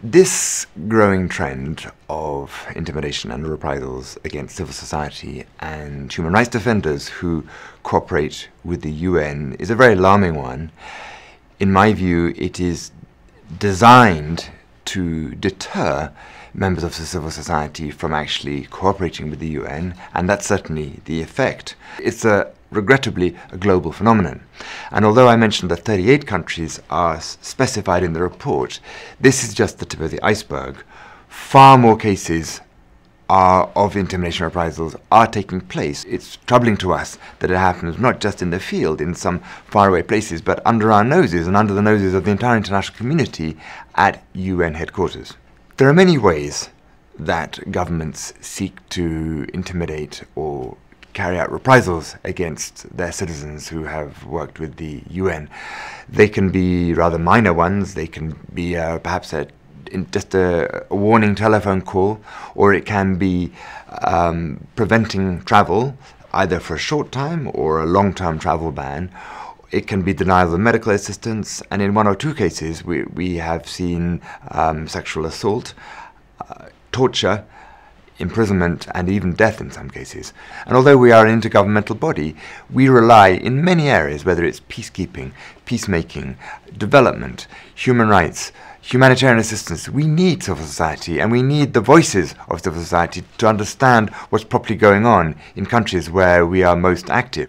This growing trend of intimidation and reprisals against civil society and human rights defenders who cooperate with the UN is a very alarming one. In my view, it is designed to deter members of the civil society from actually cooperating with the UN, and that's certainly the effect. It's regrettably a global phenomenon. And although I mentioned that 38 countries are specified in the report, this is just the tip of the iceberg. Far more cases of intimidation reprisals are taking place. It's troubling to us that it happens not just in the field, in some faraway places, but under our noses and under the noses of the entire international community at UN headquarters. There are many ways that governments seek to intimidate or carry out reprisals against their citizens who have worked with the UN. They can be rather minor ones. They can be perhaps just a warning telephone call, or it can be preventing travel, either for a short time or a long-term travel ban. It can be denial of medical assistance, and in one or two cases we have seen sexual assault, torture, imprisonment, and even death in some cases. And although we are an intergovernmental body, we rely in many areas, whether it's peacekeeping, peacemaking, development, human rights, humanitarian assistance. We need civil society, and we need the voices of civil society to understand what's properly going on in countries where we are most active.